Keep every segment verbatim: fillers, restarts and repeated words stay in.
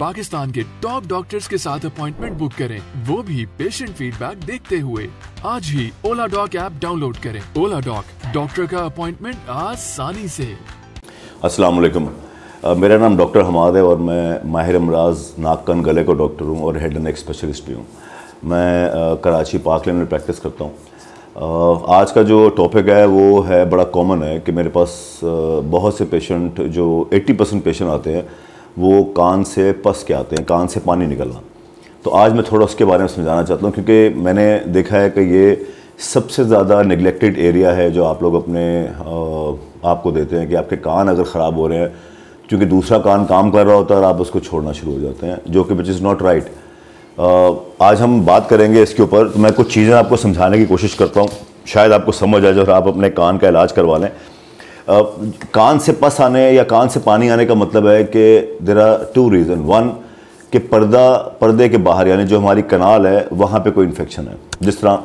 पाकिस्तान के top doctors के साथ अपॉइंटमेंट बुक करें, वो भी पेशेंट फीडबैक देखते हुए। आज ही ओला डॉक ऐप डाउनलोड करें। ओला डॉक, डॉक्टर का अपॉइंटमेंट आसानी से। अस्सलाम वालेकुम, मेरा नाम डॉक्टर हमाद है और मैं माहिर अमराज नाक कान गले का डॉक्टर हूँ और हेड एंड नेक स्पेशलिस्ट भी हूँ। मैं आ, कराची पार्क लेन में प्रैक्टिस करता हूँ। आज का जो टॉपिक है वो है बड़ा कॉमन है कि मेरे पास आ, बहुत से पेशेंट जो अस्सी परसेंट पेशेंट आते हैं वो कान से पस के आते हैं, कान से पानी निकलना। तो आज मैं थोड़ा उसके बारे में समझाना चाहता हूँ क्योंकि मैंने देखा है कि ये सबसे ज़्यादा निगलेक्टेड एरिया है जो आप लोग अपने आ, आपको देते हैं कि आपके कान अगर ख़राब हो रहे हैं क्योंकि दूसरा कान काम कर रहा होता है और आप उसको छोड़ना शुरू हो जाते हैं, जो कि विच इज़ नॉट राइट। आज हम बात करेंगे इसके ऊपर। तो मैं कुछ चीज़ें आपको समझाने की कोशिश करता हूँ, शायद आपको समझ आ जाए और आप अपने कान का इलाज करवा लें। कान से पस आने या कान से पानी आने का मतलब है कि there are two reason. One कि पर्दा पर्दे के बाहर यानी जो हमारी कनाल है वहाँ पे कोई इन्फेक्शन है। जिस तरह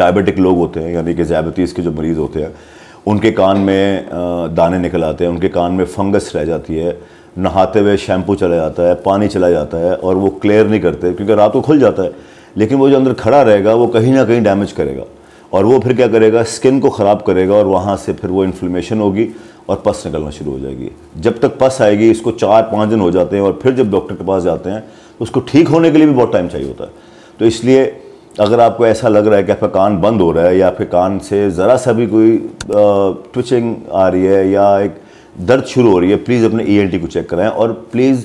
डायबिटिक लोग होते हैं यानी कि डायबिटीज़ के जो मरीज़ होते हैं उनके कान में दाने निकल आते हैं, उनके कान में फंगस रह जाती है, नहाते हुए शैम्पू चला जाता है, पानी चला जाता है और वो क्लियर नहीं करते क्योंकि रात को खुल जाता है, लेकिन वो जो अंदर खड़ा रहेगा वो कहीं ना कहीं डैमेज करेगा और वो फिर क्या करेगा, स्किन को ख़राब करेगा और वहाँ से फिर वो इन्फ्लेमेशन होगी और पस निकलना शुरू हो जाएगी। जब तक पस आएगी इसको चार पाँच दिन हो जाते हैं और फिर जब डॉक्टर के पास जाते हैं तो उसको ठीक होने के लिए भी बहुत टाइम चाहिए होता है। तो इसलिए अगर आपको ऐसा लग रहा है कि आपका कान बंद हो रहा है या आपके कान से ज़रा सा भी कोई ट्विचिंग आ रही है या एक दर्द शुरू हो रही है, प्लीज़ अपने ई एन टी को चेक कराएं। और प्लीज़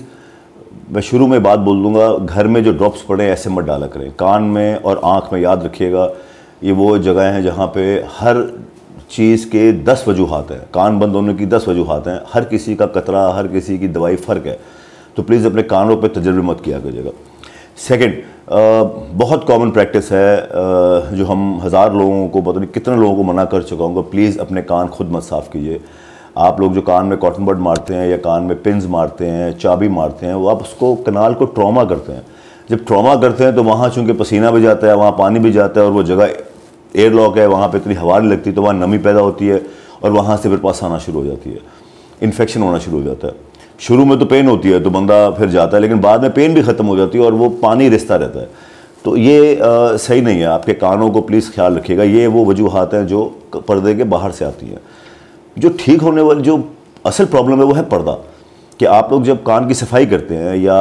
मैं शुरू में बात बोल दूँगा, घर में जो ड्रॉप्स पड़े ऐसे मत डाला करें कान में और आँख में। याद रखिएगा ये वो जगह हैं जहाँ पे हर चीज़ के दस वजूहत हैं, कान बंद होने की दस वजूहत हैं, हर किसी का कतरा, हर किसी की दवाई फ़र्क है। तो प्लीज़ अपने कानों पे तजर्बे मत किया करिएगा। सेकंड, बहुत कॉमन प्रैक्टिस है आ, जो हम हज़ार लोगों को, पता नहीं कितने लोगों को मना कर चुका हूँ, प्लीज़ अपने कान खुद मत साफ़ कीजिए। आप लोग जो कान में कॉटन बड मारते हैं या कान में पिन्स मारते हैं, चाबी मारते हैं, वो आप उसको कनाल को ट्रॉमा करते हैं। जब ट्रॉमा करते हैं तो वहाँ चूँकि पसीना भी जाता है, वहाँ पानी भी जाता है और वो जगह एयरलॉक है, वहाँ पे इतनी हवा नहीं लगती तो वहाँ नमी पैदा होती है और वहाँ से फिर पस आना शुरू हो जाती है, इन्फेक्शन होना शुरू हो जाता है। शुरू में तो पेन होती है तो बंदा फिर जाता है, लेकिन बाद में पेन भी ख़त्म हो जाती है और वो पानी रिसता रहता है। तो ये आ, सही नहीं है। आपके कानों को प्लीज़ ख्याल रखिएगा। ये वो वजूहत हैं जो पर्दे के बाहर से आती हैं। जो ठीक होने वाली जो असल प्रॉब्लम है वो है पर्दा, कि आप लोग जब कान की सफाई करते हैं, या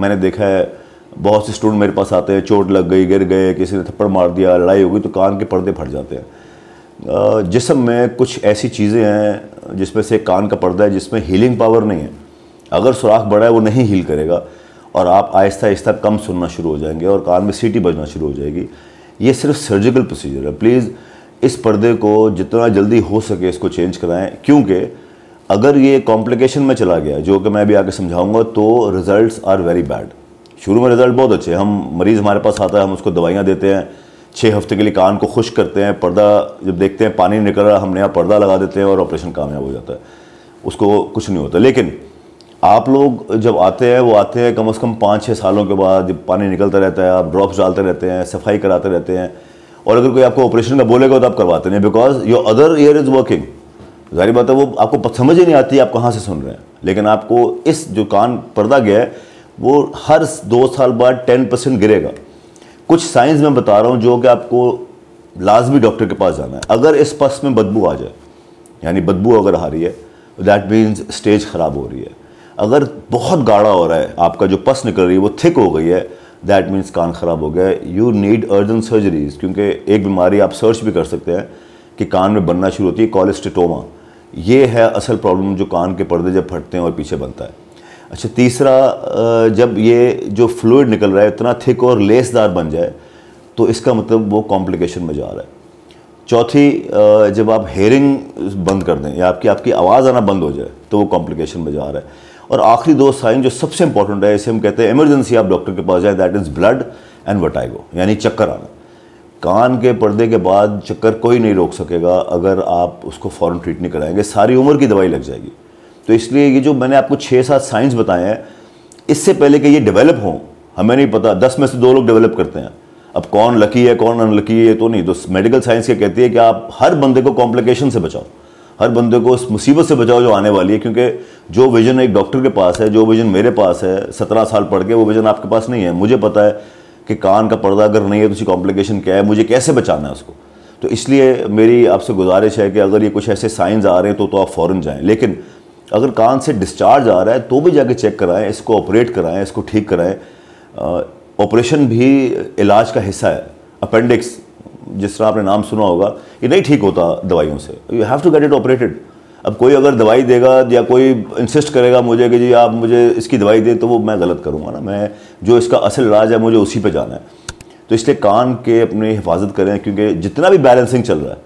मैंने देखा है बहुत से स्टूडेंट मेरे पास आते हैं, चोट लग गई, गिर गए, किसी ने थप्पड़ मार दिया, लड़ाई हो गई, तो कान के पर्दे फट जाते हैं। जिस्म में कुछ ऐसी चीज़ें हैं जिसमें से कान का पर्दा है जिसमें हीलिंग पावर नहीं है। अगर सुराख बड़ा है वो नहीं हील करेगा और आप आहिस्ता आहिस्ता कम सुनना शुरू हो जाएंगे और कान में सीटी बजना शुरू हो जाएगी। ये सिर्फ सर्जिकल प्रोसीजर है। प्लीज़ इस पर्दे को जितना जल्दी हो सके इसको चेंज कराएँ, क्योंकि अगर ये कॉम्प्लिकेशन में चला गया, जो कि मैं अभी आगे समझाऊँगा, तो रिज़ल्ट आर वेरी बैड। शुरू में रिज़ल्ट बहुत अच्छे, हम मरीज़ हमारे पास आता है, हम उसको दवाइयाँ देते हैं, छः हफ्ते के लिए कान को खुश करते हैं, पर्दा जब देखते हैं पानी निकल रहा है, हम नया पर्दा लगा देते हैं और ऑपरेशन कामयाब हो जाता है, उसको कुछ नहीं होता। लेकिन आप लोग जब आते हैं वो आते हैं कम से कम पाँच छः सालों के बाद, जब पानी निकलता रहता है, आप ड्रॉप्स डालते रहते हैं, सफाई कराते रहते हैं, और अगर कोई आपको ऑपरेशन का बोलेगा तो आप करवाते नहीं, because your other ear is working. जाहिर बात है वो आपको समझ ही नहीं आती आप कहाँ से सुन रहे हैं। लेकिन आपको इस जो कान पर्दा गया है वो हर दो साल बाद दस परसेंट गिरेगा। कुछ साइंस मैं बता रहा हूँ जो कि आपको लाजमी डॉक्टर के पास जाना है। अगर इस पस में बदबू आ जाए, यानी बदबू अगर आ रही है, दैट मीन्स स्टेज ख़राब हो रही है। अगर बहुत गाढ़ा हो रहा है, आपका जो पस निकल रही है वो थिक हो गई है, दैट मीन्स कान ख़राब हो गया है। यू नीड अर्जेंट सर्जरीज, क्योंकि एक बीमारी आप सर्च भी कर सकते हैं कि कान में बनना शुरू होती है, कॉलेस्टेटोमा। ये है असल प्रॉब्लम जो कान के पर्दे जब फटते हैं और पीछे बनता है। अच्छा, तीसरा, जब ये जो फ्लूइड निकल रहा है इतना थिक और लेसदार बन जाए तो इसका मतलब वो कॉम्प्लिकेशन में जा रहा है। चौथी, जब आप हेयरिंग बंद कर दें या आपकी आपकी आवाज़ आना बंद हो जाए तो वो कॉम्प्लिकेशन में जा रहा है। और आखिरी दो साइन जो सबसे इंपॉर्टेंट है, इसे हम कहते हैं इमरजेंसी, आप डॉक्टर के पास जाए, that is blood and vertigo, यानी चक्कर आना। कान के पर्दे के बाद चक्कर कोई नहीं रोक सकेगा अगर आप उसको फ़ौरन ट्रीट नहीं कराएंगे, सारी उम्र की दवाई लग जाएगी। तो इसलिए ये जो मैंने आपको छः सात साइंस बताए हैं, इससे पहले कि ये डेवलप हों, हमें नहीं पता, दस में से दो लोग डेवलप करते हैं। अब कौन लकी है कौन अनलकी है तो नहीं, तो मेडिकल साइंस क्या कहती है कि आप हर बंदे को कॉम्प्लिकेशन से बचाओ, हर बंदे को उस मुसीबत से बचाओ जो आने वाली है, क्योंकि जो विज़न एक डॉक्टर के पास है, जो विज़न मेरे पास है सत्रह साल पढ़ के, वो विज़न आपके पास नहीं है। मुझे पता है कि कान का पर्दा अगर नहीं है तो उसकी कॉम्प्लिकेशन क्या है, मुझे कैसे बचाना है उसको। तो इसलिए मेरी आपसे गुजारिश है कि अगर ये कुछ ऐसे साइंस आ रहे हैं तो, तो आप फ़ौरन जाएँ। लेकिन अगर कान से डिस्चार्ज आ रहा है तो भी जाके चेक कराएँ, इसको ऑपरेट कराएँ, इसको ठीक कराएँ। ऑपरेशन भी इलाज का हिस्सा है। अपेंडिक्स जिस तरह आपने नाम सुना होगा, ये नहीं ठीक होता दवाइयों से, you have to get it operated. अब कोई अगर दवाई देगा या कोई इंसिस्ट करेगा मुझे कि जी आप मुझे इसकी दवाई दें, तो वो मैं गलत करूँगा ना। मैं जो इसका असल इलाज है मुझे उसी पे जाना है। तो इसलिए कान के अपनी हिफाजत करें, क्योंकि जितना भी बैलेंसिंग चल रहा है,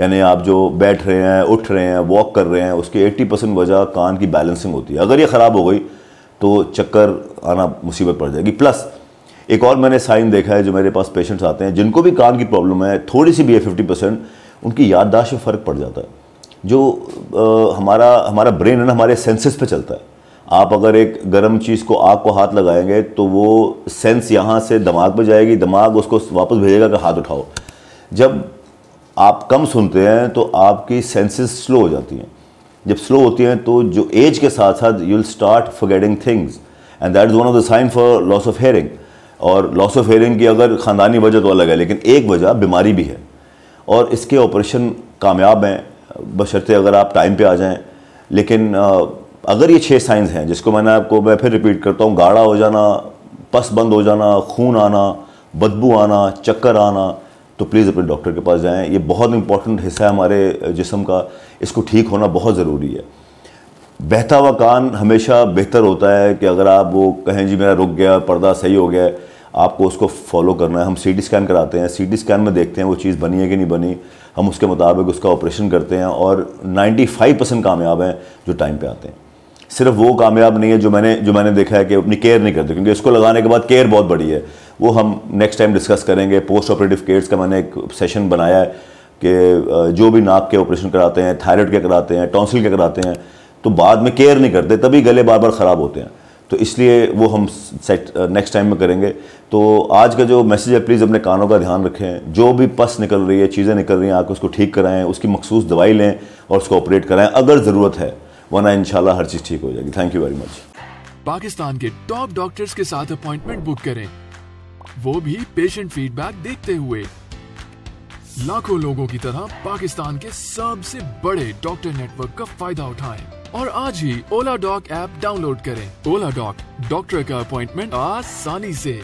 यानी आप जो बैठ रहे हैं, उठ रहे हैं, वॉक कर रहे हैं, उसकी एट्टी परसेंट वजह कान की बैलेंसिंग होती है। अगर ये ख़राब हो गई तो चक्कर आना मुसीबत पड़ जाएगी। प्लस एक और मैंने साइन देखा है, जो मेरे पास पेशेंट्स आते हैं जिनको भी कान की प्रॉब्लम है, थोड़ी सी भी है फिफ्टी परसेंट, उनकी याददाश्त में फ़र्क पड़ जाता है। जो आ, हमारा हमारा ब्रेन है ना, हमारे सेंसेस पे चलता है। आप अगर एक गर्म चीज़ को, आग को हाथ लगाएंगे तो वो सेंस यहाँ से दिमाग पे जाएगी, दिमाग उसको वापस भेजेगा कि हाथ उठाओ। जब आप कम सुनते हैं तो आपकी सेंसेस स्लो हो जाती हैं। जब स्लो होती हैं तो जो एज के साथ साथ you will start forgetting things, and that is one of the sign for loss of hearing. और लॉस ऑफ हेयरिंग की अगर ख़ानदानी वजह तो अलग है, लेकिन एक वजह बीमारी भी है, और इसके ऑपरेशन कामयाब हैं बशर्ते अगर आप टाइम पे आ जाएं। लेकिन अगर ये छह साइंस हैं जिसको मैंने आपको, मैं फिर रिपीट करता हूँ, गाढ़ा हो जाना, पस बंद हो जाना, खून आना, बदबू आना, चक्कर आना, तो प्लीज़ अपने डॉक्टर के पास जाएँ। ये बहुत इंपॉर्टेंट हिस्सा है हमारे जिस्म का, इसको ठीक होना बहुत ज़रूरी है। बहता हुआ कान हमेशा बेहतर होता है कि अगर आप वो कहें जी मेरा रुक गया, पर्दा सही हो गया, आपको उसको फॉलो करना है। हम सीटी स्कैन कराते हैं, सीटी स्कैन में देखते हैं वो चीज़ बनी है कि नहीं बनी, हम उसके मुताबिक उसका ऑपरेशन करते हैं, और नाइन्टी फाइव परसेंट कामयाब हैं जो टाइम पे आते हैं। सिर्फ वो कामयाब नहीं है जो मैंने जो मैंने देखा है कि अपनी केयर नहीं करते, क्योंकि इसको लगाने के बाद केयर बहुत बड़ी है, वो हम नेक्स्ट टाइम डिस्कस करेंगे। पोस्ट ऑपरेटिव केयर्स का मैंने एक सेशन बनाया है कि जो भी नाक के ऑपरेशन कराते हैं, थायराइड के कराते हैं, टॉन्सिल के कराते हैं, तो बाद में केयर नहीं करते, तभी गले बार बार ख़राब होते हैं। तो इसलिए वो हम नेक्स्ट टाइम में करेंगे। तो आज का जो मैसेज है, प्लीज़ अपने कानों का ध्यान रखें। जो भी पस निकल रही है, चीज़ें निकल रही हैं, आके उसको ठीक कराएं, उसकी मखसूस दवाई लें और उसको ऑपरेट कराएं अगर ज़रूरत है, वरना इंशाल्लाह हर चीज़ ठीक हो जाएगी। Thank you very much. Pakistan के टॉप डॉक्टर्स के साथ अपॉइंटमेंट बुक करें, वो भी पेशेंट फीडबैक देखते हुए। लाखों लोगों की तरह पाकिस्तान के सबसे बड़े डॉक्टर नेटवर्क का फायदा उठाएं और आज ही ओला डॉक ऐप डाउनलोड करें। ओला डॉक, डॉक्टर का अपॉइंटमेंट आसानी से।